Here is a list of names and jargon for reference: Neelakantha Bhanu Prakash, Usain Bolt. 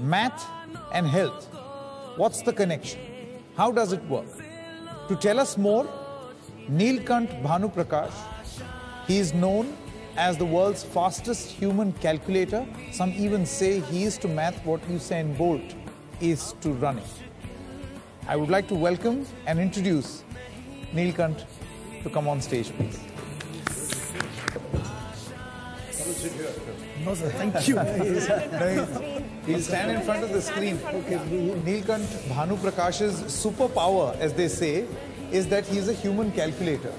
Math and health. What's the connection? How does it work? To tell us more, Neelakantha Bhanu Prakash. He is known as the world's fastest human calculator. Some even say he is to math what Usain Bolt is to running. I would like to welcome and introduce Neelakantha to come on stage, please. No, sir. Thank you. He'll stand in front of the screen. Okay. Neelakantha Bhanu Prakash's superpower, as they say, is that he is a human calculator.